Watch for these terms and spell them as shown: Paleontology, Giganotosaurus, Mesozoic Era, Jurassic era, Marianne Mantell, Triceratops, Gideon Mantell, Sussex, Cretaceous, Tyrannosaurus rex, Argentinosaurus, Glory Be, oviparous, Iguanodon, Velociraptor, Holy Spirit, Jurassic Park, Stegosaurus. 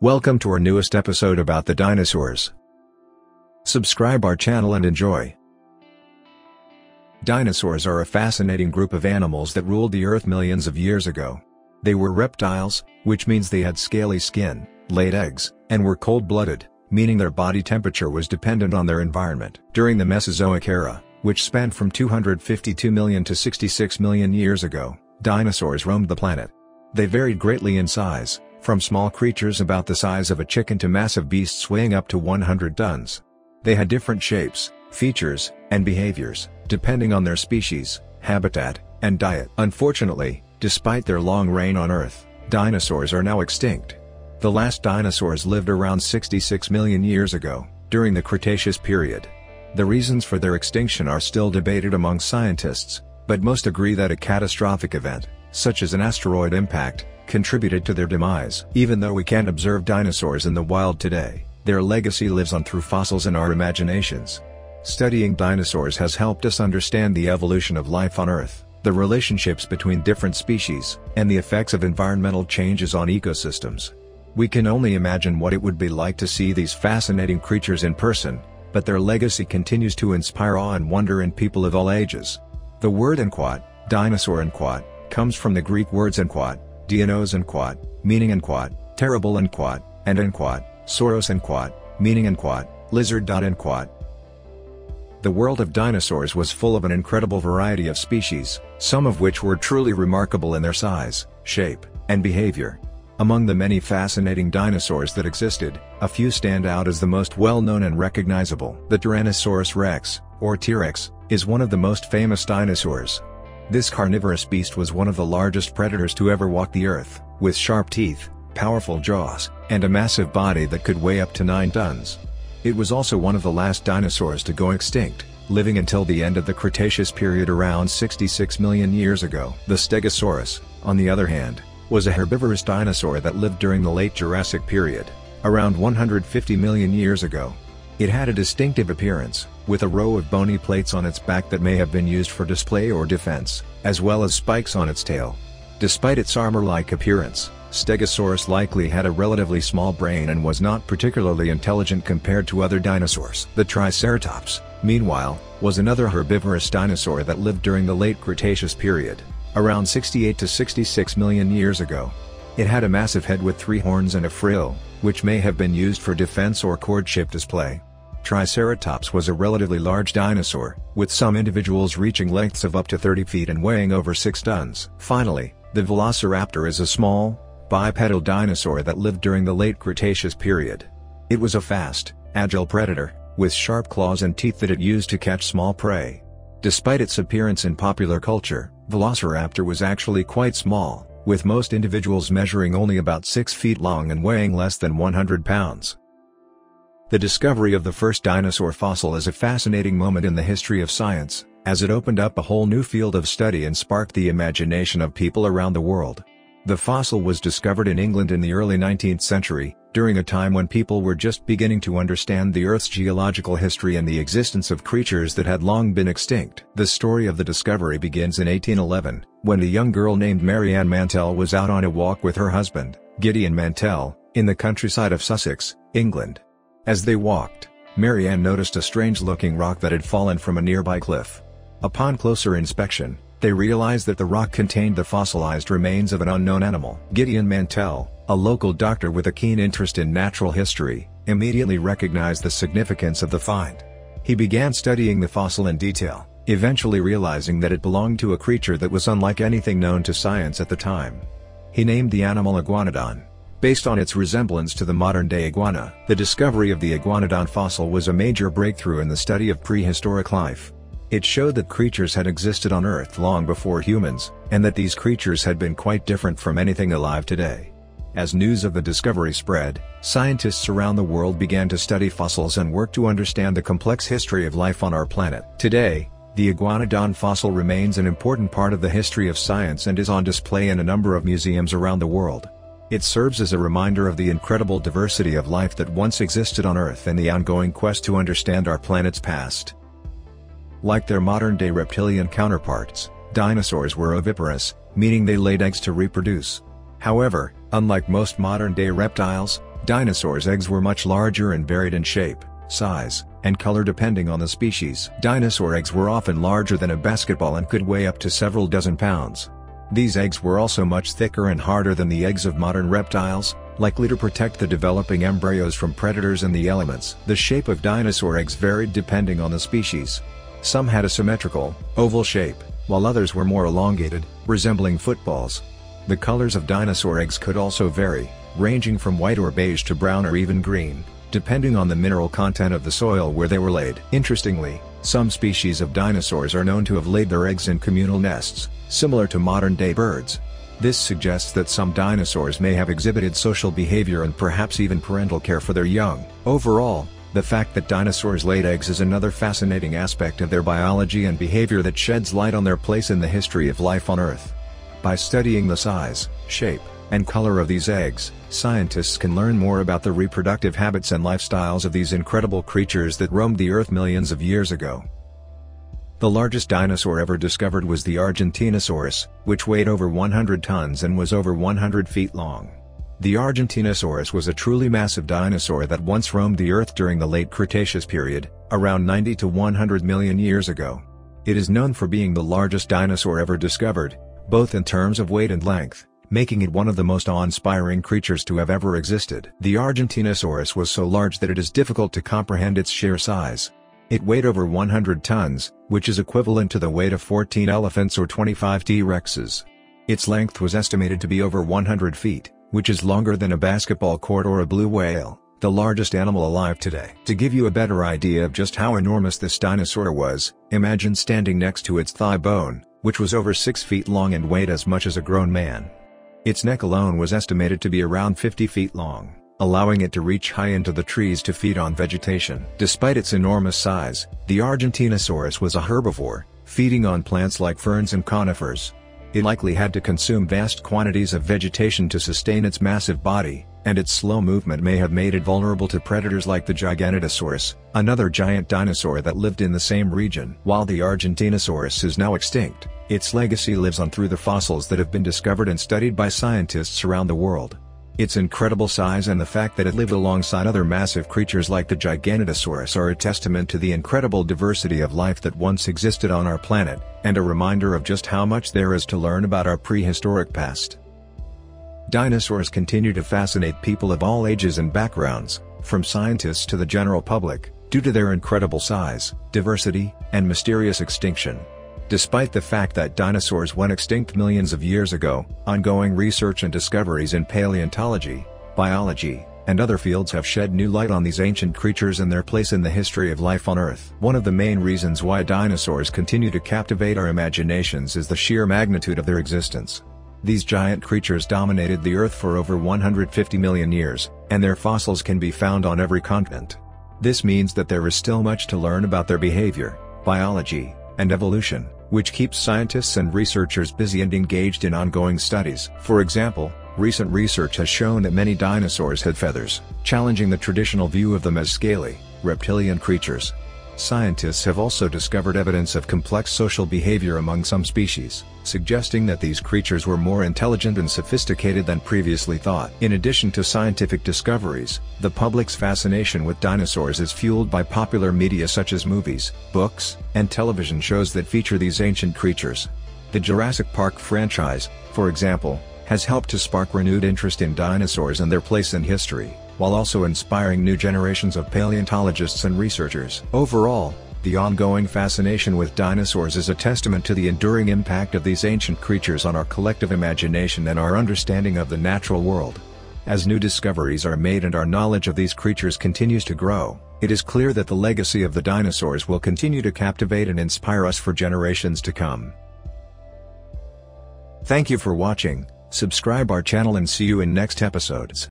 Welcome to our newest episode about the dinosaurs. Subscribe our channel and enjoy. Dinosaurs are a fascinating group of animals that ruled the Earth millions of years ago. They were reptiles, which means they had scaly skin, laid eggs, and were cold-blooded, meaning their body temperature was dependent on their environment. During the Mesozoic Era, which spanned from 252 million to 66 million years ago, dinosaurs roamed the planet. They varied greatly in size, from small creatures about the size of a chicken to massive beasts weighing up to 100 tons. They had different shapes, features, and behaviors, depending on their species, habitat, and diet. Unfortunately, despite their long reign on Earth, dinosaurs are now extinct. The last dinosaurs lived around 66 million years ago, during the Cretaceous period. The reasons for their extinction are still debated among scientists, but most agree that a catastrophic event, such as an asteroid impact, contributed to their demise. Even though we can't observe dinosaurs in the wild today, their legacy lives on through fossils and our imaginations. Studying dinosaurs has helped us understand the evolution of life on Earth, the relationships between different species, and the effects of environmental changes on ecosystems. We can only imagine what it would be like to see these fascinating creatures in person, but their legacy continues to inspire awe and wonder in people of all ages. The word enquat, dinosaur enquat, comes from the Greek words enquat, dianos enquat, meaning enquat, terrible enquat, and enquat, soros enquat, meaning enquat, lizard. Enquat. The world of dinosaurs was full of an incredible variety of species, some of which were truly remarkable in their size, shape, and behavior. Among the many fascinating dinosaurs that existed, a few stand out as the most well-known and recognizable. The Tyrannosaurus rex, or T-Rex, is one of the most famous dinosaurs. This carnivorous beast was one of the largest predators to ever walk the Earth, with sharp teeth, powerful jaws, and a massive body that could weigh up to 9 tons. It was also one of the last dinosaurs to go extinct, living until the end of the Cretaceous period around 66 million years ago. The Stegosaurus, on the other hand, was a herbivorous dinosaur that lived during the late Jurassic period, around 150 million years ago. It had a distinctive appearance, with a row of bony plates on its back that may have been used for display or defense, as well as spikes on its tail. Despite its armor-like appearance, Stegosaurus likely had a relatively small brain and was not particularly intelligent compared to other dinosaurs. The Triceratops, meanwhile, was another herbivorous dinosaur that lived during the late Cretaceous period, around 68 to 66 million years ago. It had a massive head with 3 horns and a frill, which may have been used for defense or courtship display. Triceratops was a relatively large dinosaur, with some individuals reaching lengths of up to 30 feet and weighing over 6 tons. Finally, the Velociraptor is a small, bipedal dinosaur that lived during the late Cretaceous period. It was a fast, agile predator, with sharp claws and teeth that it used to catch small prey. Despite its appearance in popular culture, Velociraptor was actually quite small, with most individuals measuring only about 6 feet long and weighing less than 100 pounds. The discovery of the first dinosaur fossil is a fascinating moment in the history of science, as it opened up a whole new field of study and sparked the imagination of people around the world. The fossil was discovered in England in the early 19th century, during a time when people were just beginning to understand the Earth's geological history and the existence of creatures that had long been extinct. The story of the discovery begins in 1811, when a young girl named Marianne Mantell was out on a walk with her husband, Gideon Mantell, in the countryside of Sussex, England. As they walked, Marianne noticed a strange-looking rock that had fallen from a nearby cliff. Upon closer inspection, they realized that the rock contained the fossilized remains of an unknown animal. Gideon Mantell, a local doctor with a keen interest in natural history, immediately recognized the significance of the find. He began studying the fossil in detail, eventually realizing that it belonged to a creature that was unlike anything known to science at the time. He named the animal Iguanodon, based on its resemblance to the modern-day iguana. The discovery of the Iguanodon fossil was a major breakthrough in the study of prehistoric life. It showed that creatures had existed on Earth long before humans, and that these creatures had been quite different from anything alive today. As news of the discovery spread, scientists around the world began to study fossils and work to understand the complex history of life on our planet. Today, the Iguanodon fossil remains an important part of the history of science and is on display in a number of museums around the world. It serves as a reminder of the incredible diversity of life that once existed on Earth and the ongoing quest to understand our planet's past. Like their modern-day reptilian counterparts, dinosaurs were oviparous, meaning they laid eggs to reproduce. However, unlike most modern-day reptiles, Dinosaurs' eggs were much larger and varied in shape, size, and color depending on the species. Dinosaur eggs were often larger than a basketball and could weigh up to several dozen pounds. These eggs were also much thicker and harder than the eggs of modern reptiles, likely to protect the developing embryos from predators and the elements. The shape of dinosaur eggs varied depending on the species. Some had a symmetrical, oval shape, while others were more elongated, resembling footballs. The colors of dinosaur eggs could also vary, ranging from white or beige to brown or even green, depending on the mineral content of the soil where they were laid. Interestingly, some species of dinosaurs are known to have laid their eggs in communal nests, similar to modern-day birds. This suggests that some dinosaurs may have exhibited social behavior and perhaps even parental care for their young. Overall, the fact that dinosaurs laid eggs is another fascinating aspect of their biology and behavior that sheds light on their place in the history of life on Earth. By studying the size, shape, and color of these eggs, scientists can learn more about the reproductive habits and lifestyles of these incredible creatures that roamed the Earth millions of years ago. The largest dinosaur ever discovered was the Argentinosaurus, which weighed over 100 tons and was over 100 feet long. The Argentinosaurus was a truly massive dinosaur that once roamed the Earth during the late Cretaceous period, around 90 to 100 million years ago. It is known for being the largest dinosaur ever discovered, both in terms of weight and length, making it one of the most awe-inspiring creatures to have ever existed. The Argentinosaurus was so large that it is difficult to comprehend its sheer size. It weighed over 100 tons, which is equivalent to the weight of 14 elephants or 25 T-Rexes. Its length was estimated to be over 100 feet, which is longer than a basketball court or a blue whale, the largest animal alive today. To give you a better idea of just how enormous this dinosaur was, imagine standing next to its thigh bone, which was over 6 feet long and weighed as much as a grown man. Its neck alone was estimated to be around 50 feet long, allowing it to reach high into the trees to feed on vegetation. Despite its enormous size, the Argentinosaurus was a herbivore, feeding on plants like ferns and conifers. It likely had to consume vast quantities of vegetation to sustain its massive body, and its slow movement may have made it vulnerable to predators like the Giganotosaurus, another giant dinosaur that lived in the same region. While the Argentinosaurus is now extinct, its legacy lives on through the fossils that have been discovered and studied by scientists around the world. Its incredible size and the fact that it lived alongside other massive creatures like the Giganotosaurus are a testament to the incredible diversity of life that once existed on our planet, and a reminder of just how much there is to learn about our prehistoric past. Dinosaurs continue to fascinate people of all ages and backgrounds, from scientists to the general public, due to their incredible size, diversity, and mysterious extinction. Despite the fact that dinosaurs went extinct millions of years ago, ongoing research and discoveries in paleontology, biology, and other fields have shed new light on these ancient creatures and their place in the history of life on Earth. One of the main reasons why dinosaurs continue to captivate our imaginations is the sheer magnitude of their existence. These giant creatures dominated the Earth for over 150 million years, and their fossils can be found on every continent. This means that there is still much to learn about their behavior, biology, and evolution, which keeps scientists and researchers busy and engaged in ongoing studies. For example, recent research has shown that many dinosaurs had feathers, challenging the traditional view of them as scaly, reptilian creatures. Scientists have also discovered evidence of complex social behavior among some species, suggesting that these creatures were more intelligent and sophisticated than previously thought. In addition to scientific discoveries, the public's fascination with dinosaurs is fueled by popular media such as movies, books, and television shows that feature these ancient creatures. The Jurassic Park franchise, for example, has helped to spark renewed interest in dinosaurs and their place in history, while also inspiring new generations of paleontologists and researchers. Overall, the ongoing fascination with dinosaurs is a testament to the enduring impact of these ancient creatures on our collective imagination and our understanding of the natural world. As new discoveries are made and our knowledge of these creatures continues to grow, it is clear that the legacy of the dinosaurs will continue to captivate and inspire us for generations to come. Thank you for watching, subscribe our channel and see you in next episodes.